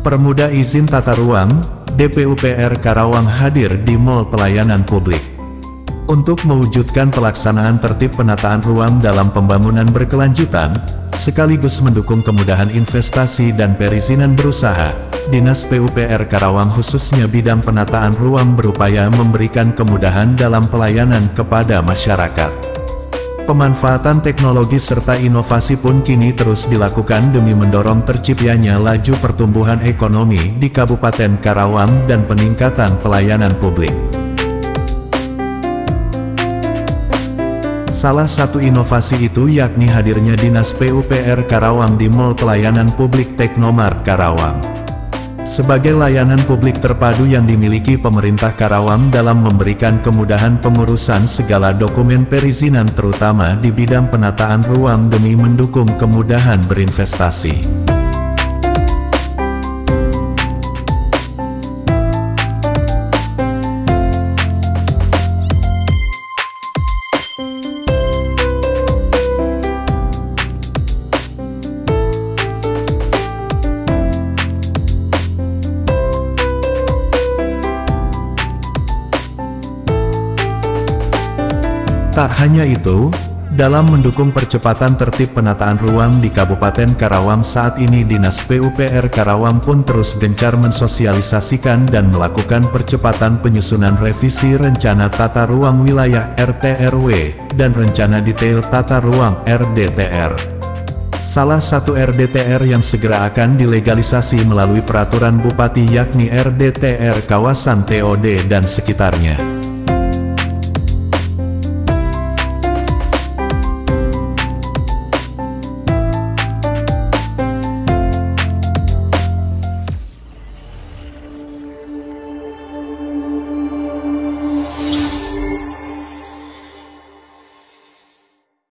Permudah izin tata ruang, DPUPR Karawang hadir di Mall Pelayanan Publik. Untuk mewujudkan pelaksanaan tertib penataan ruang dalam pembangunan berkelanjutan, sekaligus mendukung kemudahan investasi dan perizinan berusaha, Dinas PUPR Karawang khususnya bidang penataan ruang berupaya memberikan kemudahan dalam pelayanan kepada masyarakat. Pemanfaatan teknologi serta inovasi pun kini terus dilakukan demi mendorong terciptanya laju pertumbuhan ekonomi di Kabupaten Karawang dan peningkatan pelayanan publik. Salah satu inovasi itu yakni hadirnya Dinas PUPR Karawang di Mall Pelayanan Publik Teknomart Karawang. Sebagai layanan publik terpadu yang dimiliki pemerintah Karawang dalam memberikan kemudahan pengurusan segala dokumen perizinan terutama di bidang penataan ruang demi mendukung kemudahan berinvestasi. Tak hanya itu, dalam mendukung percepatan tertib penataan ruang di Kabupaten Karawang saat ini Dinas PUPR Karawang pun terus gencar mensosialisasikan dan melakukan percepatan penyusunan revisi rencana tata ruang wilayah RTRW dan rencana detail tata ruang RDTR. Salah satu RDTR yang segera akan dilegalisasi melalui peraturan Bupati yakni RDTR kawasan TOD dan sekitarnya.